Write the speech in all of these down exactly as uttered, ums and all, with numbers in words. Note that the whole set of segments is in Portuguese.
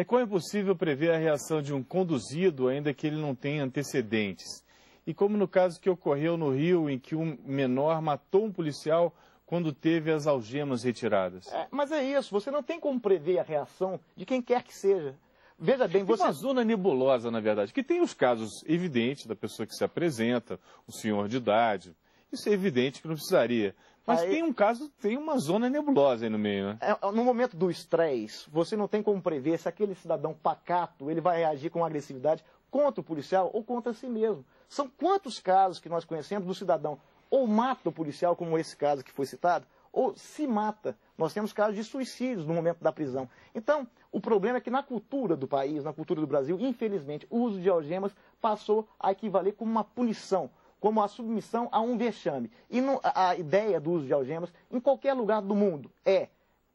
É como é possível prever a reação de um conduzido, ainda que ele não tenha antecedentes? E como no caso que ocorreu no Rio, em que um menor matou um policial quando teve as algemas retiradas. É, mas é isso, você não tem como prever a reação de quem quer que seja. Veja bem, você... Tem uma zona nebulosa, na verdade, que tem os casos evidentes da pessoa que se apresenta, o senhor de idade, isso é evidente que não precisaria. Mas aí... tem um caso, tem uma zona nebulosa aí no meio, né? É, no momento do estresse, você não tem como prever se aquele cidadão pacato, ele vai reagir com agressividade contra o policial ou contra si mesmo. São quantos casos que nós conhecemos do cidadão ou mata o policial, como esse caso que foi citado, ou se mata. Nós temos casos de suicídios no momento da prisão. Então, o problema é que na cultura do país, na cultura do Brasil, infelizmente, o uso de algemas passou a equivaler como uma punição, como a submissão a um vexame. E no, a, a ideia do uso de algemas, em qualquer lugar do mundo, é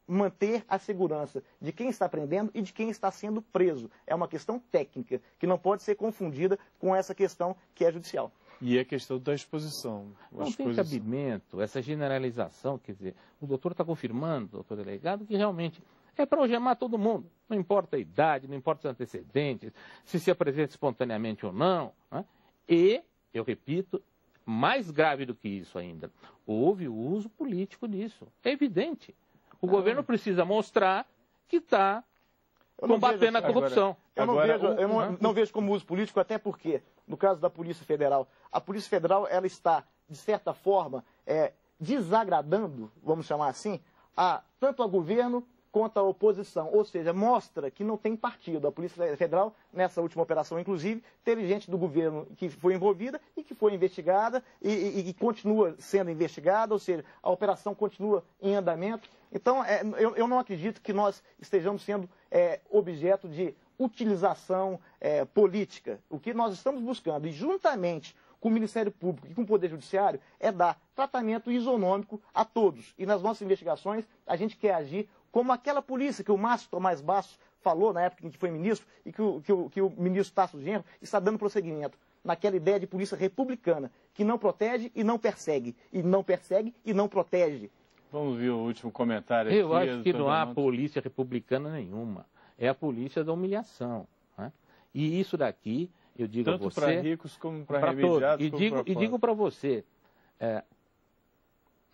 manter a segurança de quem está prendendo e de quem está sendo preso. É uma questão técnica, que não pode ser confundida com essa questão que é judicial. E a questão da exposição. Não tem exposição. Cabimento, essa generalização, quer dizer, o doutor está confirmando, doutor delegado, que realmente é para algemar todo mundo. Não importa a idade, não importa os antecedentes, se se apresenta espontaneamente ou não, né? E... eu repito, mais grave do que isso ainda, houve o uso político disso. É evidente. O ah, governo precisa mostrar que está combatendo a corrupção. Agora, eu não, agora, vejo, eu não, não vejo como uso político, até porque, no caso da Polícia Federal, a Polícia Federal ela está, de certa forma, é, desagradando, vamos chamar assim, a, tanto ao governo quanto à oposição. Ou seja, mostra que não tem partido. A Polícia Federal, nessa última operação, inclusive, teve gente do governo que foi envolvida e que foi investigada e, e, e continua sendo investigada, ou seja, a operação continua em andamento. Então, é, eu, eu não acredito que nós estejamos sendo é, objeto de utilização é, política. O que nós estamos buscando, e juntamente com o Ministério Público e com o Poder Judiciário, é dar tratamento isonômico a todos. E nas nossas investigações, a gente quer agir como aquela polícia que o Márcio Tomás Bastos falou na época em que foi ministro e que o, que o, que o ministro Tasso Genro está dando prosseguimento naquela ideia de polícia republicana, que não protege e não persegue, e não persegue e não protege. Vamos ver o último comentário aqui. Eu acho que não há polícia republicana nenhuma, é a polícia da humilhação, né? E isso daqui, eu digo a você... Tanto para ricos como para remediados, como para pobres. E digo para você... É,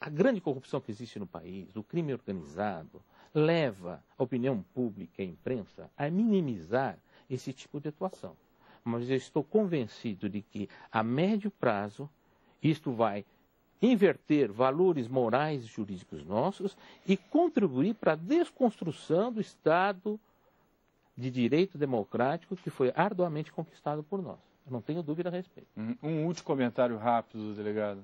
a grande corrupção que existe no país, o crime organizado, leva a opinião pública e a imprensa a minimizar esse tipo de atuação. Mas eu estou convencido de que, a médio prazo, isto vai inverter valores morais e jurídicos nossos e contribuir para a desconstrução do Estado de direito democrático que foi arduamente conquistado por nós. Eu não tenho dúvida a respeito. Um último comentário rápido, delegado.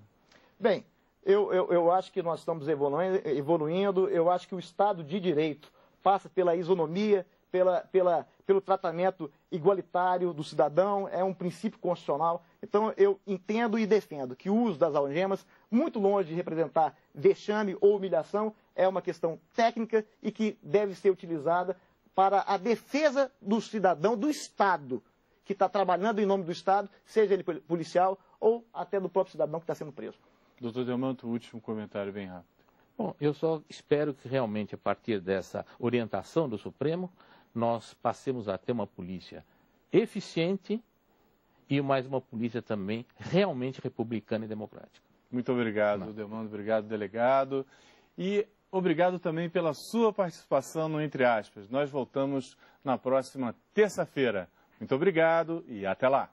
Bem... Eu, eu, eu acho que nós estamos evoluindo, eu acho que o Estado de Direito passa pela isonomia, pela, pela, pelo tratamento igualitário do cidadão, é um princípio constitucional. Então, eu entendo e defendo que o uso das algemas, muito longe de representar vexame ou humilhação, é uma questão técnica e que deve ser utilizada para a defesa do cidadão, do Estado, que está trabalhando em nome do Estado, seja ele policial ou até do próprio cidadão que está sendo preso. Doutor Delmanto, último comentário bem rápido. Bom, eu só espero que realmente a partir dessa orientação do Supremo, nós passemos a ter uma polícia eficiente e mais uma polícia também realmente republicana e democrática. Muito obrigado, Delmanto, obrigado, delegado. E obrigado também pela sua participação no Entre Aspas. Nós voltamos na próxima terça-feira. Muito obrigado e até lá.